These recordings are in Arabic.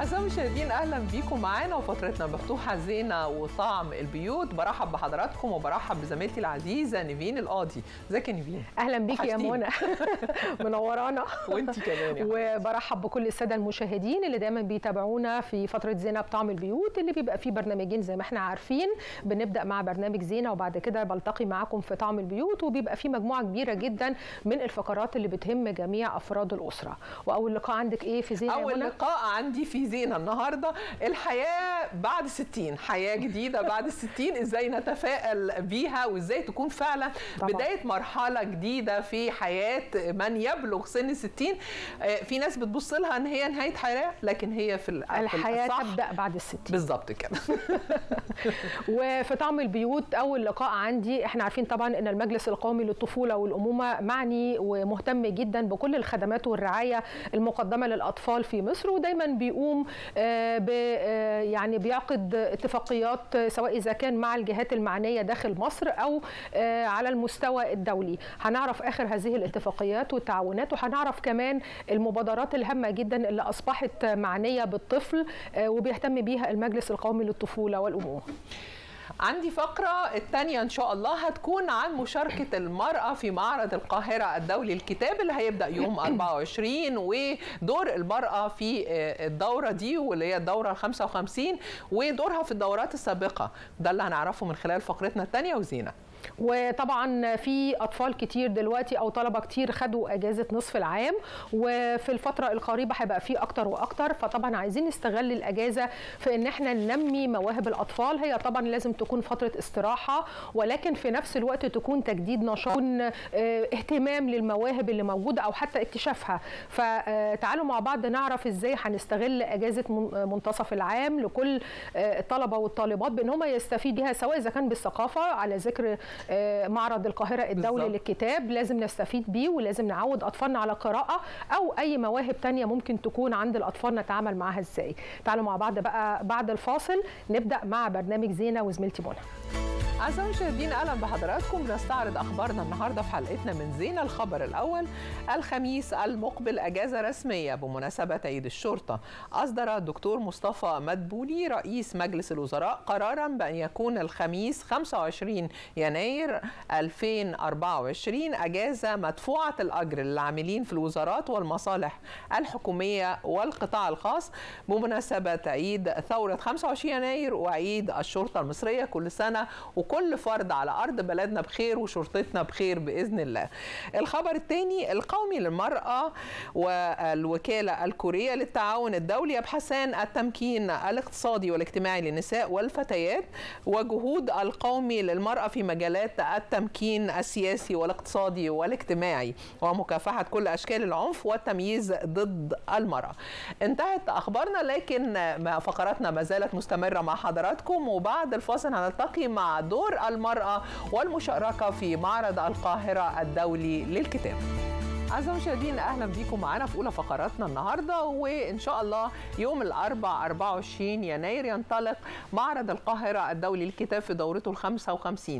أعزائي المشاهدين، أهلا بيكم معانا وفترتنا مفتوحة زينة وطعم البيوت. برحب بحضراتكم وبرحب بزميلتي العزيزة نيفين القاضي. ازيك يا نيفين؟ أهلا بيكي يا منى، منورانا. وأنتي كمان يا وبرحب بكل السادة المشاهدين اللي دايما بيتابعونا في فترة زينة بطعم البيوت، اللي بيبقى فيه برنامجين زي ما احنا عارفين. بنبدأ مع برنامج زينة وبعد كده بلتقي معاكم في طعم البيوت، وبيبقى فيه مجموعة كبيرة جدا من الفقرات اللي بتهم جميع أفراد الأسرة. وأول لقاء عندك إيه في زينة؟ أول لقاء عندي في زينة النهاردة الحياة بعد 60، حياة جديدة بعد 60 ازاي نتفائل بيها وازاي تكون فعلا طبعا بداية مرحلة جديدة في حياة من يبلغ سن 60. في ناس بتبص لها ان هي نهاية حياة، لكن هي في الحياة تبدأ بعد 60 بالظبط كده. وفي طعم البيوت اول لقاء عندي، احنا عارفين طبعا ان المجلس القومي للطفولة والامومة معني ومهتم جدا بكل الخدمات والرعاية المقدمة للاطفال في مصر، ودايما بيقوم يعني بيعقد اتفاقيات سواء اذا كان مع الجهات المعنيه داخل مصر او على المستوى الدولي. هنعرف اخر هذه الاتفاقيات والتعاونات، وهنعرف كمان المبادرات الهامه جدا اللي اصبحت معنيه بالطفل وبيهتم بيها المجلس القومي للطفوله والامومه. عندي فقرة الثانية إن شاء الله هتكون عن مشاركة المرأة في معرض القاهرة الدولي للكتاب اللي هيبدأ يوم 24، ودور المرأة في الدورة دي واللي هي الدورة 55 ودورها في الدورات السابقة. ده اللي هنعرفه من خلال فقرتنا الثانية وزينة. وطبعا في اطفال كتير دلوقتي او طلبه كتير خدوا اجازه نصف العام، وفي الفتره القريبه هيبقى في اكتر واكتر، فطبعا عايزين نستغل الاجازه في ان احنا ننمي مواهب الاطفال. هي طبعا لازم تكون فتره استراحه، ولكن في نفس الوقت تكون تجديد نشاط، اهتمام للمواهب اللي موجوده او حتى اكتشافها. فتعالوا مع بعض نعرف ازاي هنستغل اجازه منتصف العام لكل الطلبه والطالبات بان هم يستفيدوا بيها، سواء اذا كان بالثقافه على ذكر معرض القاهرة الدولي للكتاب لازم نستفيد بيه، ولازم نعود أطفالنا على قراءة، أو أي مواهب تانية ممكن تكون عند الأطفال نتعامل معها إزاي. تعالوا مع بعض بقى بعد الفاصل نبدأ مع برنامج زينة وزميلتي منى. أعزائي المشاهدين، أهلا بحضراتكم. بنستعرض أخبارنا النهاردة في حلقتنا من زينة. الخبر الأول، الخميس المقبل أجازة رسمية بمناسبة عيد الشرطة. أصدر الدكتور مصطفى مدبولي رئيس مجلس الوزراء قراراً بأن يكون الخميس 25 يناير 2024 أجازة مدفوعة الأجر للعاملين في الوزارات والمصالح الحكومية والقطاع الخاص بمناسبة عيد ثورة 25 يناير وعيد الشرطة المصرية. كل سنة كل فرد على أرض بلدنا بخير وشرطتنا بخير بإذن الله. الخبر الثاني، القومي للمرأة والوكالة الكورية للتعاون الدولي يبحثان التمكين الاقتصادي والاجتماعي للنساء والفتيات، وجهود القومي للمرأة في مجالات التمكين السياسي والاقتصادي والاجتماعي ومكافحة كل أشكال العنف والتمييز ضد المرأة. انتهت أخبارنا، لكن فقراتنا ما زالت مستمرة مع حضراتكم، وبعد الفاصل هنلتقي مع دور المرأة والمشاركة في معرض القاهرة الدولي للكتاب. أعزائي المشاهدين، أهلا بيكم معنا في أولى فقراتنا النهاردة، وإن شاء الله يوم الأربعاء 24 يناير ينطلق معرض القاهرة الدولي للكتاب في دورته 55،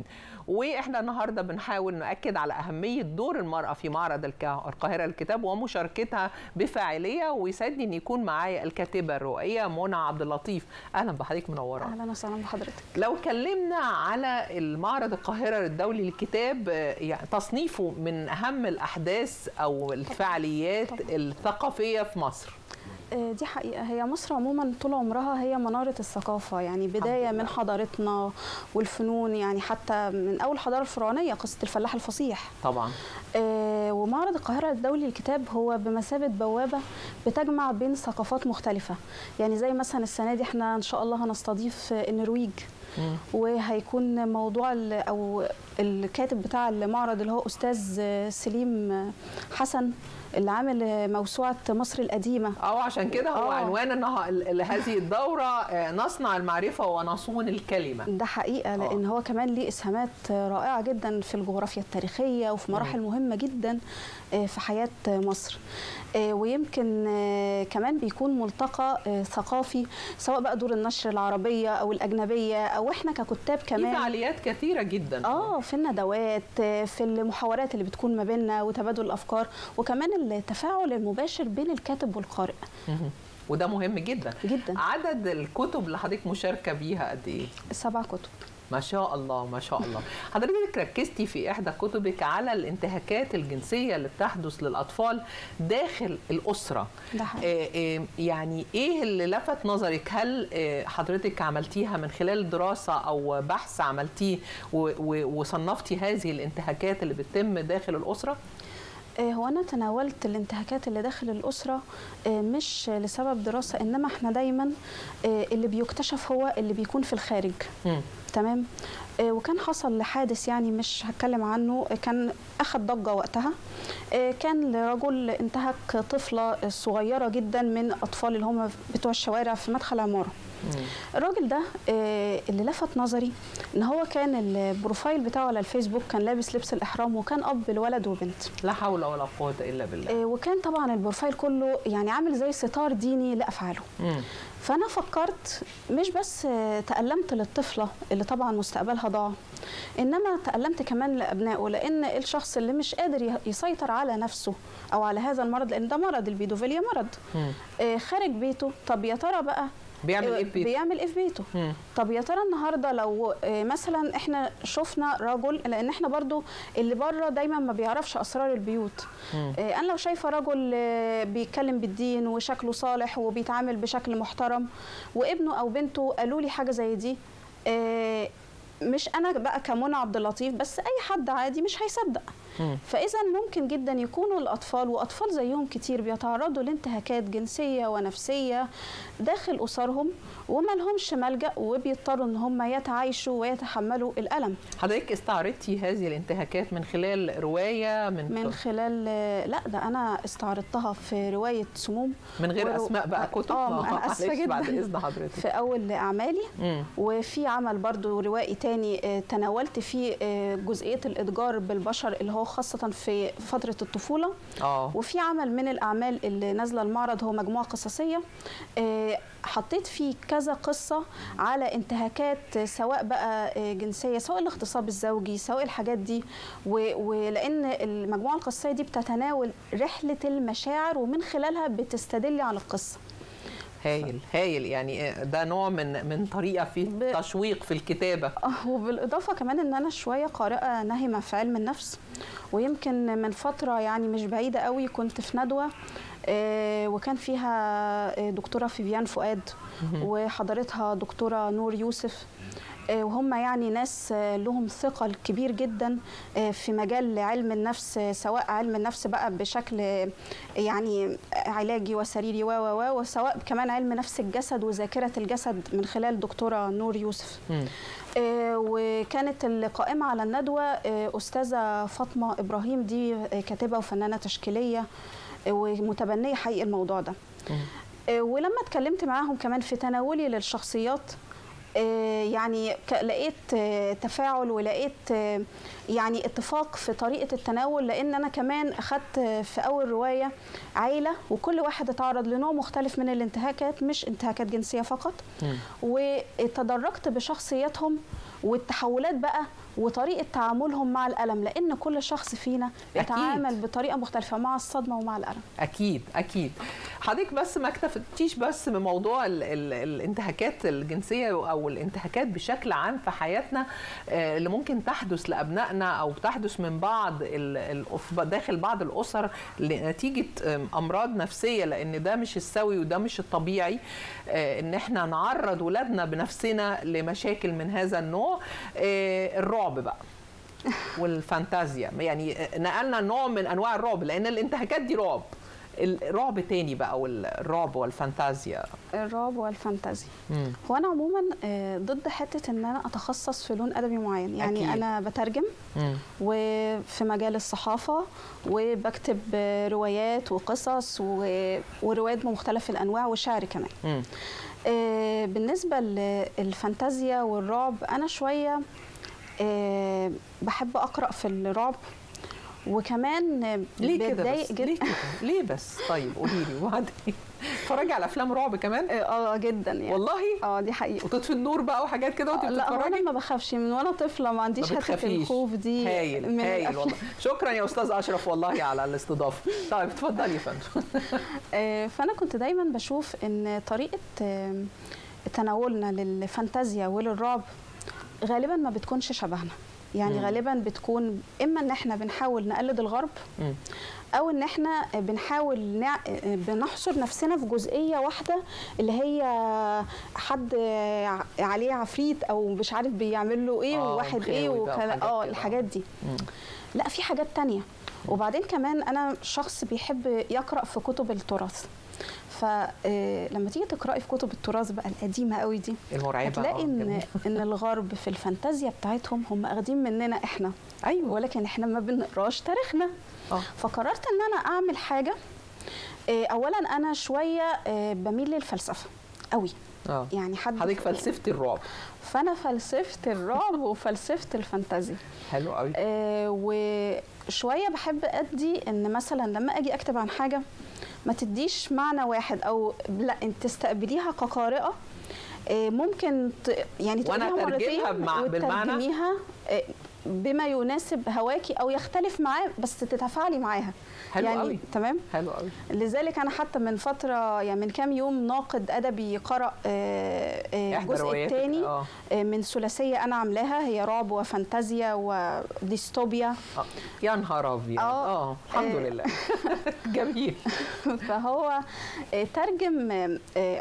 وإحنا النهاردة بنحاول نؤكد على أهمية دور المرأة في معرض القاهرة للكتاب ومشاركتها بفاعلية. ويسعدني إن يكون معايا الكاتبة الروائية منى عبد اللطيف. أهلا بحضرتك منورة. أهلا وسهلا بحضرتك. لو اتكلمنا على المعرض القاهرة الدولي للكتاب، يعني تصنيفه من أهم الأحداث أو الفعاليات الثقافية في مصر. دي حقيقة، هي مصر عموما طول عمرها هي منارة الثقافة، يعني بداية من حضارتنا والفنون، يعني حتى من أول حضارة الفرعونية قصة الفلاح الفصيح طبعا. ومعرض القاهرة الدولي للكتاب هو بمثابة بوابة بتجمع بين ثقافات مختلفة، يعني زي مثلا السنة دي احنا إن شاء الله هنستضيف النرويج، وهيكون موضوع أو الكاتب بتاع المعرض اللي هو أستاذ سليم حسن اللي عامل موسوعة مصر القديمة. عشان كده هو عنوان هذه الدورة نصنع المعرفة ونصون الكلمة. ده حقيقة، لأن هو كمان ليه إسهامات رائعة جدا في الجغرافيا التاريخية وفي مراحل مهمة جدا في حياة مصر. ويمكن كمان بيكون ملتقى ثقافي، سواء بقى دور النشر العربية أو الأجنبية، أو إحنا ككتاب كمان في فعاليات كثيرة جدا في الندوات، في المحاورات اللي بتكون ما بيننا وتبادل الأفكار، وكمان التفاعل المباشر بين الكاتب والقارئ. وده مهم جدا جدا. عدد الكتب اللي حضرتك مشاركه بيها قد ايه؟ 7 كتب. ما شاء الله ما شاء الله. حضرتك ركزتي في إحدى كتبك على الانتهاكات الجنسية اللي بتحدث للأطفال داخل الأسرة. ده يعني إيه اللي لفت نظرك؟ هل حضرتك عملتيها من خلال دراسة أو بحث عملتيه وصنفتي هذه الانتهاكات اللي بتتم داخل الأسرة؟ هو أنا تناولت الانتهاكات اللي داخل الأسرة مش لسبب دراسة، إنما إحنا دايما اللي بيكتشف هو اللي بيكون في الخارج. تمام. وكان حصل لحادث يعني مش هتكلم عنه، كان أخذ ضجة وقتها. كان لرجل انتهك طفلة صغيرة جدا من أطفال اللي هم بتوع الشوارع في مدخل عمارة. الراجل ده اللي لفت نظري ان هو كان البروفايل بتاعه على الفيسبوك كان لابس لبس الاحرام، وكان اب لولد وبنت. لا حول ولا قوه الا بالله. وكان طبعا البروفايل كله يعني عامل زي ستار ديني لافعاله. فانا فكرت مش بس تألمت للطفله اللي طبعا مستقبلها ضاع، انما تألمت كمان لابنائه، لان الشخص اللي مش قادر يسيطر على نفسه او على هذا المرض، لان ده مرض البيدوفيليا مرض خارج بيته. طب يا ترى بقى بيعمل ايه في بيته؟ بيعمل ايه في بيته؟ طب يا ترى النهارده لو مثلا احنا شفنا رجل، لان احنا برضو اللي بره دايما ما بيعرفش اسرار البيوت. انا لو شايفه رجل بيتكلم بالدين وشكله صالح وبيتعامل بشكل محترم، وابنه او بنته قالوا لي حاجه زي دي، مش انا بقى كمنى عبد اللطيف بس، اي حد عادي مش هيصدق. فاذا ممكن جدا يكونوا الاطفال واطفال زيهم كتير بيتعرضوا لانتهاكات جنسيه ونفسيه داخل اسرهم، وما لهمش ملجا، وبيضطروا ان هم يتعايشوا ويتحملوا الالم. حضرتك استعرضتي هذه الانتهاكات من خلال روايه؟ من خلال، لا ده انا استعرضتها في روايه سموم من غير اسماء بقى كتب. انا اسفه جدا، بعد اذن حضرتك. في اول اعمالي. وفي عمل برضو روائي تاني تناولت فيه جزئيه الاتجار بالبشر اللي هو خاصة في فترة الطفولة. وفي عمل من الأعمال اللي نازلة المعرض هو مجموعة قصصية، حطيت فيه كذا قصة على انتهاكات، سواء بقى جنسية، سواء الاغتصاب الزوجي، سواء الحاجات دي، ولأن المجموعة القصصية دي بتتناول رحلة المشاعر، ومن خلالها بتستدل على القصة. هايل هايل، يعني ده نوع من طريقه في تشويق في الكتابه. وبالاضافه كمان ان انا شويه قارئه ناهمه في علم النفس، ويمكن من فتره يعني مش بعيده قوي كنت في ندوه وكان فيها دكتوره فيبيان فؤاد وحضرتها دكتوره نور يوسف، وهم يعني ناس لهم ثقل كبير جدا في مجال علم النفس، سواء علم النفس بقى بشكل يعني علاجي وسريري وسواء كمان علم نفس الجسد وذاكرة الجسد من خلال دكتورة نور يوسف. وكانت القائمة على الندوة أستاذة فاطمه ابراهيم، دي كاتبة وفنانة تشكيلية ومتبنية حقيقي الموضوع ده. ولما اتكلمت معاهم كمان في تناولي للشخصيات، يعني لقيت تفاعل، ولقيت يعني اتفاق في طريقة التناول، لأن أنا كمان أخذت في أول رواية عيلة، وكل واحد اتعرض لنوع مختلف من الانتهاكات، مش انتهاكات جنسية فقط، وتدرجت بشخصياتهم والتحولات بقى وطريقة تعاملهم مع الألم، لأن كل شخص فينا بيتعامل بطريقة مختلفة مع الصدمة ومع الألم. أكيد أكيد. حضرتك بس ما اكتفتيش بس بموضوع الانتهاكات الجنسية أو الانتهاكات بشكل عام في حياتنا اللي ممكن تحدث لأبنائنا أو تحدث من بعض داخل بعض الأسر نتيجة أمراض نفسية، لأن ده مش السوي وده مش الطبيعي إن احنا نعرض ولادنا بنفسنا لمشاكل من هذا النوع. الرعب بقى والفانتازيا، يعني نقلنا نوع من أنواع الرعب، لأن الانتهاكات دي رعب. الرعب تاني بقى، والرعب والفانتازيا. الرعب والفانتازيا. هو أنا عموما ضد حتة إن أنا أتخصص في لون أدبي معين، يعني أكيد. أنا بترجم وفي مجال الصحافة، وبكتب روايات وقصص وروايات بمختلف الأنواع، وشعر كمان. بالنسبة للفانتازيا والرعب، أنا شوية بحب أقرأ في الرعب، وكمان ليه كده بس؟ ليه بس؟ طيب قولي لي وبعدين بتتفرجي على افلام رعب كمان؟ اه جدا يعني. والله؟ اه دي حقيقه. وتطفي النور بقى وحاجات كده وانت بتتفرجي؟ لا انا ما بخافش من وانا طفله، ما عنديش حته الخوف دي. هايل هايل والله. شكرا يا استاذ اشرف والله على الاستضافه. طيب اتفضلي يا فندم. فانا كنت دايما بشوف ان طريقه تناولنا للفانتازيا وللرعب غالبا ما بتكونش شبهنا، يعني غالبا بتكون اما ان احنا بنحاول نقلد الغرب او ان احنا بنحاول بنحصر نفسنا في جزئيه واحده اللي هي حد عليه عفريت او مش عارف بيعمل له ايه وواحد ايه الحاجات دي. لا في حاجات تانية. وبعدين كمان انا شخص بيحب يقرا في كتب التراث، فلما تيجي تقراي في كتب التراث بقى القديمه قوي دي المرعبه هتلاقي ان الغرب في الفانتازيا بتاعتهم هم اخدين مننا احنا، ايوه، ولكن احنا ما بنقراش تاريخنا. فقررت ان انا اعمل حاجه. اولا انا شويه بميل للفلسفه قوي، يعني حضرتك فلسفه الرعب، فانا فلسفه الرعب وفلسفه الفانتازيا. حلو قوي. وشويه بحب ادي ان مثلا لما اجي اكتب عن حاجه ما تديش معنى واحد، او لا انت تستقبليها كقارئه ممكن يعني تقوليها مرتين وتترجميها بما يناسب هواكي او يختلف معاه بس تتفاعلي معاها. حلو يعني قوي. تمام. حلو قوي. لذلك انا حتى من فتره يعني من كام يوم ناقد ادبي قرأ الجزء الثاني من ثلاثيه انا عاملاها، هي رعب وفانتازيا وديستوبيا. يا نهار ابيض. الحمد لله. جميل. فهو ترجم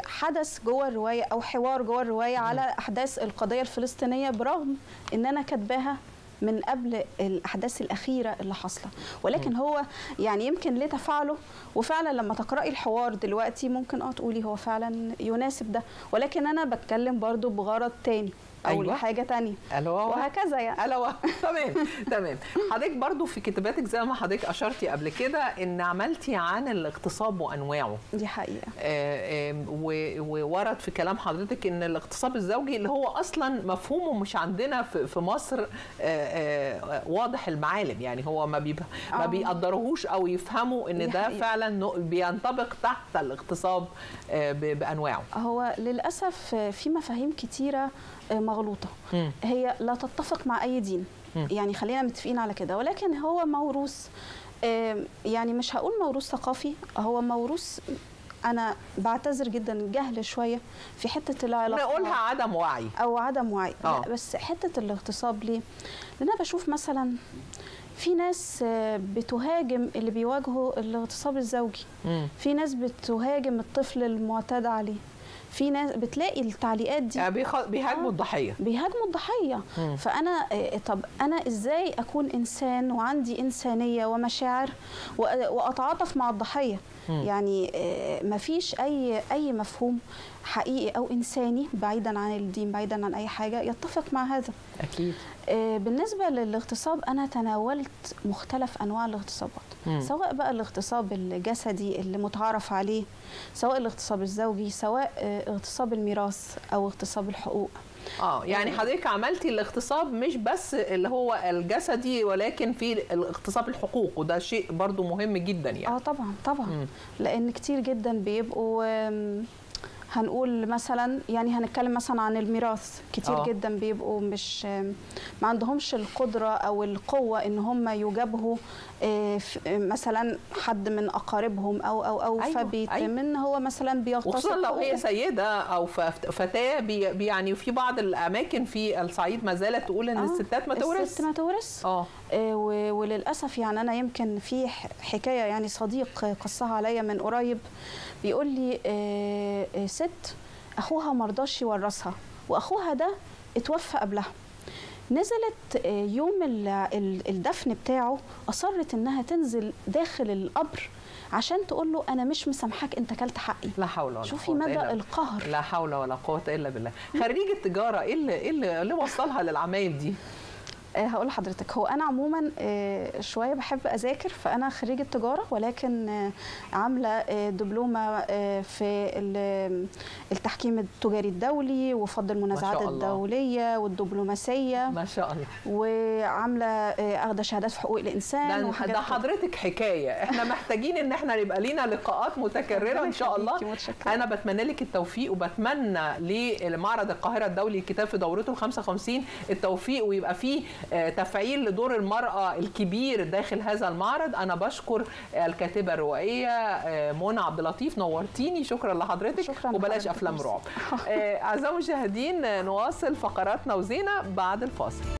حدث جوه الروايه او حوار جوه الروايه على احداث القضيه الفلسطينيه، برغم ان انا كاتباها من قبل الاحداث الاخيره اللي حاصله، ولكن هو يعني يمكن ليه تفاعله، وفعلا لما تقراي الحوار دلوقتي ممكن تقولي هو فعلا يناسب ده، ولكن انا بتكلم برضو بغرض تاني او لحاجه تانية وهكذا يعني. تمام. تمام. حضرتك برضو في كتاباتك زي ما حضرتك اشرتي قبل كده ان عملتي عن الاغتصاب وانواعه، دي حقيقه، وورد في كلام حضرتك ان الاغتصاب الزوجي اللي هو اصلا مفهومه مش عندنا في مصر واضح المعالم، يعني هو ما بيقدروهوش او يفهموا ان ده فعلا بينطبق تحت الاغتصاب بانواعه. هو للاسف في مفاهيم كتيره مغلوطه، هي لا تتفق مع اي دين، يعني خلينا متفقين على كده، ولكن هو موروث، يعني مش هقول موروث ثقافي، هو موروث، انا بعتذر جدا، جهل شويه في حته العلاقه، نقولها عدم وعي او عدم وعي. لا بس حته الاغتصاب ليه؟ لان انا بشوف مثلا في ناس بتهاجم اللي بيواجهوا الاغتصاب الزوجي، في ناس بتهاجم الطفل المعتدى عليه، في ناس بتلاقي التعليقات دي بيهاجموا الضحيه، بيهاجموا الضحيه. فانا طب انا ازاي اكون انسان وعندي انسانيه ومشاعر واتعاطف مع الضحيه؟ يعني مفيش اي مفهوم حقيقي او انساني بعيدا عن الدين بعيدا عن اي حاجه يتفق مع هذا. اكيد. بالنسبه للاغتصاب انا تناولت مختلف انواع الاغتصابات، سواء بقى الاغتصاب الجسدي اللي متعارف عليه، سواء الاغتصاب الزوجي، سواء اغتصاب الميراث او اغتصاب الحقوق. يعني حضرتك عملتي الاغتصاب مش بس اللي هو الجسدي، ولكن في الاغتصاب الحقوق، وده شيء برضو مهم جدا يعني. طبعا طبعا. لان كتير جدا بيبقوا هنقول مثلا، يعني هنتكلم مثلا عن الميراث، كتير جدا بيبقوا مش ما عندهمش القدره او القوه ان هم يجابهوا مثلا حد من اقاربهم او فبيتم ان هو مثلا بيغتصب، خصوصا لو هي سيده او فتاه. يعني في بعض الاماكن في الصعيد ما زالت تقول ان الستات ما تورث، الست ما تورث. وللاسف يعني انا يمكن في حكايه يعني صديق قصها عليا من قريب، بيقول لي ست اخوها ما رضاش يورثها، واخوها ده اتوفى قبلها، نزلت يوم الدفن بتاعه اصرت انها تنزل داخل القبر عشان تقول له انا مش مسامحاك، انت كلت حقي. لا حول ولا قوه. شوفي مدى القهر. لا حول ولا قوه الا بالله. خريجه تجاره، ايه اللي وصلها للعمايل دي؟ هقول لحضرتك، هو انا عموما شويه بحب اذاكر، فانا خريجه تجاره ولكن عامله دبلومه في التحكيم التجاري الدولي وفض المنازعات الدوليه والدبلوماسيه ما شاء الله، وعامله اخده شهادات في حقوق الانسان. ده حضرتك حكايه، احنا محتاجين ان احنا يبقى لينا لقاءات متكرره ان شاء الله. انا بتمنى لك التوفيق، وبتمنى لمعرض القاهره الدولي للكتاب في دورته ال55 التوفيق، ويبقى فيه تفعيل لدور المرأة الكبير داخل هذا المعرض. أنا بشكر الكاتبة الروائية منى عبد اللطيف، نورتيني، شكرا لحضرتك. شكرا، وبلاش أفلام رعب. أعزائي المشاهدين، نواصل فقراتنا وزينة بعد الفاصل.